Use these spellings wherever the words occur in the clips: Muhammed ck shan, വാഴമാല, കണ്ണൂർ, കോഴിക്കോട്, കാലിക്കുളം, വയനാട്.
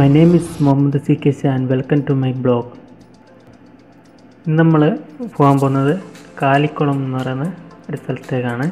My name is Muhammed ck shan and welcome to my blog. നമ്മൾ പോകാൻ പോകുന്നത് കാലിക്കുളം എന്ന് പറയുന്ന ഒരു സ്ഥലത്തേക്കാണ്.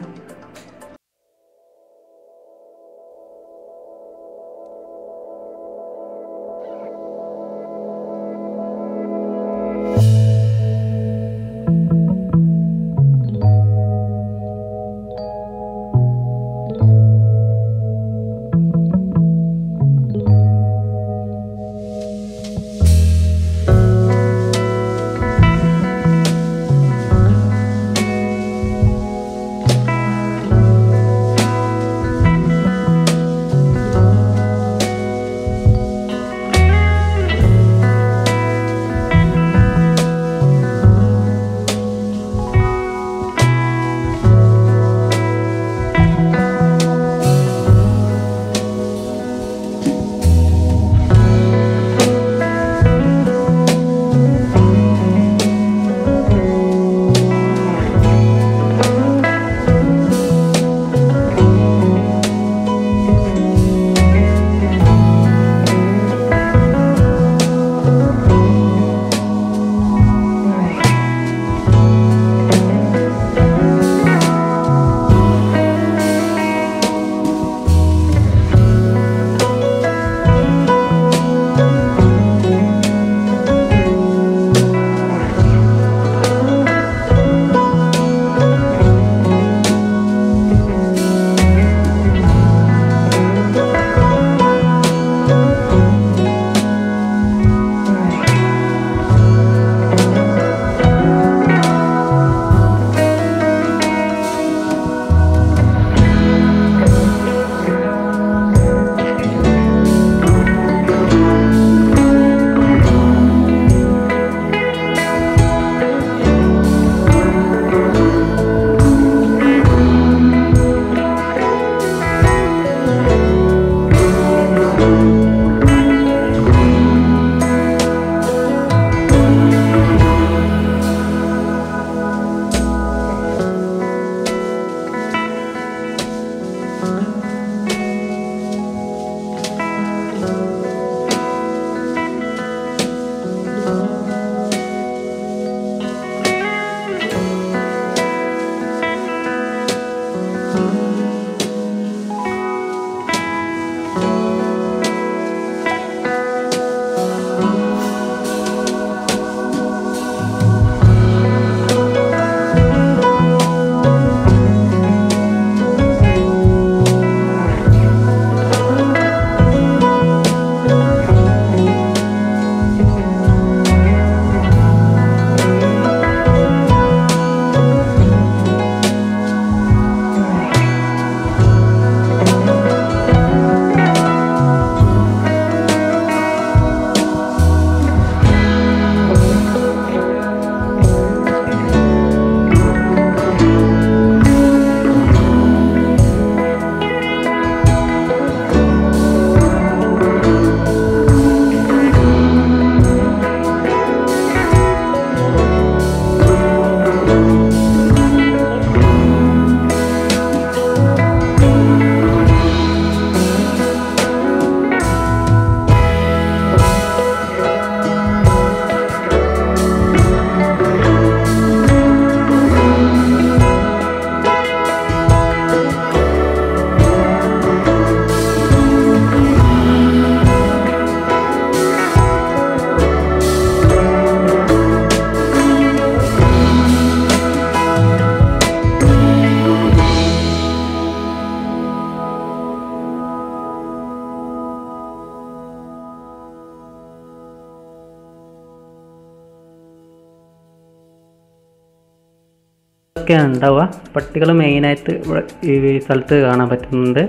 ഒക്കെ ഉണ്ടാവുക പട്ടികൾ മെയിനായിട്ട് ഇവിടെ ഈ സ്ഥലത്ത് കാണാൻ പറ്റുന്നുണ്ട്.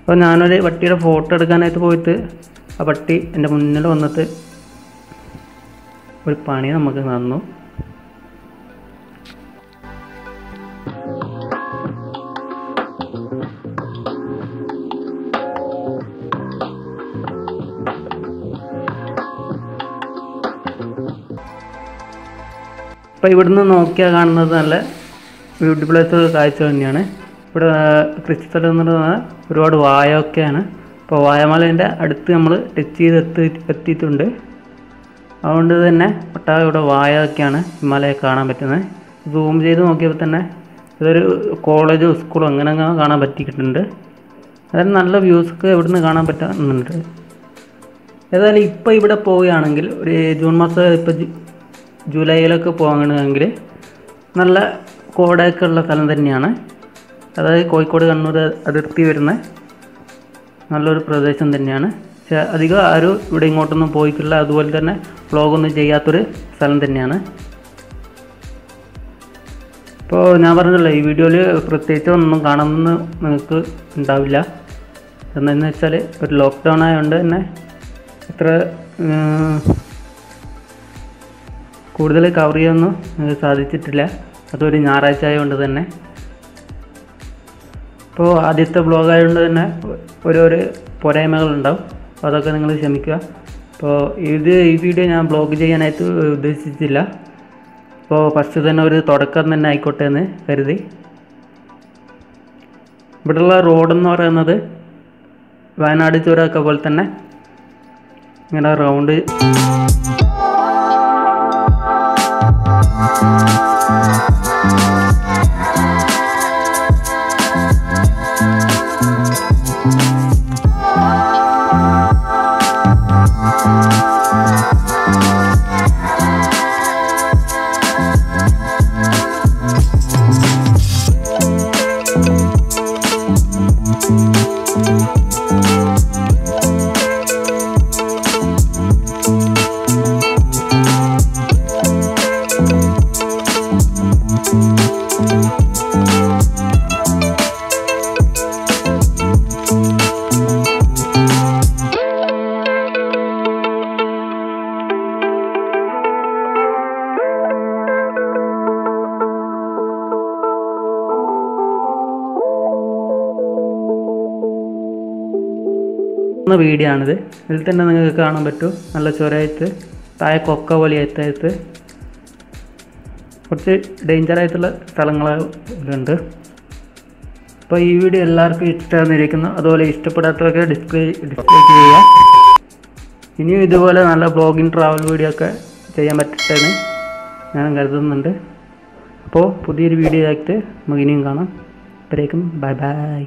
അപ്പോൾ ഞാനൊരു പട്ടിയുടെ ഫോട്ടോ എടുക്കാനായിട്ട് പോയിട്ട് ആ പട്ടി എൻ്റെ മുന്നിൽ വന്നിട്ട് ഒരു പണി നമുക്ക് തന്നു. അപ്പോൾ ഇവിടുന്ന് നോക്കിയാൽ കാണുന്നത് നല്ല ബ്യൂട്ടിഫുൾ ആയിട്ടുള്ള കാഴ്ച തന്നെയാണ്. ഇവിടെ കൃഷിസ്ഥലം എന്ന് പറഞ്ഞാൽ ഒരുപാട് വായൊക്കെയാണ്. അപ്പോൾ വായമാലേൻ്റെ അടുത്ത് നമ്മൾ ടച്ച് ചെയ്ത് എത്തിയിട്ടുണ്ട്. അതുകൊണ്ട് തന്നെ ഒട്ടാകെ ഇവിടെ വായൊക്കെയാണ് ഹിമാലയ കാണാൻ പറ്റുന്നത്. സൂം ചെയ്ത് നോക്കിയപ്പോൾ തന്നെ ഇതൊരു കോളേജോ സ്കൂളോ അങ്ങനെ കാണാൻ പറ്റിയിട്ടുണ്ട്. അതായത് നല്ല വ്യൂസൊക്കെ ഇവിടുന്ന് കാണാൻ പറ്റുന്നുണ്ട്. ഏതായാലും ഇപ്പോൾ ഇവിടെ പോവുകയാണെങ്കിൽ ഒരു ജൂൺ മാസം ഇപ്പോൾ ജൂലൈയിലൊക്കെ പോകണമെങ്കിൽ നല്ല കോടയൊക്കെ ഉള്ള സ്ഥലം തന്നെയാണ്. അതായത് കോഴിക്കോട് കണ്ണൂർ അതിർത്തി വരുന്ന നല്ലൊരു പ്രദേശം തന്നെയാണ്. പക്ഷേ അധികം ആരും ഇവിടെ ഇങ്ങോട്ടൊന്നും പോയിട്ടില്ല. അതുപോലെ തന്നെ വ്ളോഗൊന്നും ചെയ്യാത്തൊരു സ്ഥലം തന്നെയാണ്. ഇപ്പോൾ ഞാൻ പറഞ്ഞല്ലോ ഈ വീഡിയോയിൽ പ്രത്യേകിച്ച് ഒന്നും കാണണമെന്ന് നിങ്ങൾക്ക് ഉണ്ടാവില്ല. എന്താണെന്ന് വെച്ചാൽ ഒരു ലോക്ക്ഡൗൺ ആയതുകൊണ്ട് തന്നെ ഇത്ര കൂടുതൽ കവർ ചെയ്യാനൊന്നും സാധിച്ചിട്ടില്ല. അതൊരു ഞായറാഴ്ച ആയതുകൊണ്ട് തന്നെ ഇപ്പോൾ ആദ്യത്തെ വ്ളോഗായതുകൊണ്ട് തന്നെ ഓരോരോ പോരായ്മകളുണ്ടാവും. അപ്പോൾ അതൊക്കെ നിങ്ങൾ ക്ഷമിക്കുക. അപ്പോൾ ഈ വീഡിയോ ഞാൻ ബ്ലോഗ് ചെയ്യാനായിട്ട് ഉദ്ദേശിച്ചില്ല. അപ്പോൾ ഫസ്റ്റ് തന്നെ ഒരു തുടക്കം തന്നെ ആയിക്കോട്ടെ എന്ന് കരുതി. ഇവിടെയുള്ള റോഡെന്ന് പറയുന്നത് വയനാട് ചുരമൊക്കെ പോലെ തന്നെ ഇങ്ങനെ റൗണ്ട് വീഡിയോ ആണിത്. ഇതിൽ തന്നെ നിങ്ങൾക്ക് കാണാൻ പറ്റും നല്ല ചൊരയത്ത് താഴെ കൊക്ക പോലെ അയത്തയത്ത് കുറച്ച് ഡേഞ്ചറായിട്ടുള്ള സ്ഥലങ്ങളുണ്ട്. അപ്പോൾ ഈ വീഡിയോ എല്ലാവർക്കും ഇഷ്ടമായിരിക്കുന്നു. അതുപോലെ ഇഷ്ടപ്പെടാത്തവരൊക്കെ ഡിസ്ലൈക്ക് ചെയ്യുക. ഇനിയും ഇതുപോലെ നല്ല ബ്ലോഗിങ് ട്രാവൽ വീഡിയോ ഒക്കെ ചെയ്യാൻ പറ്റട്ടെന്ന് ഞാൻ കരുതുന്നുണ്ട്. അപ്പോൾ പുതിയൊരു വീഡിയോ ആയിട്ട് നമുക്ക് ഇനിയും കാണാം. ഇത്രയേക്കും ബൈ ബൈ.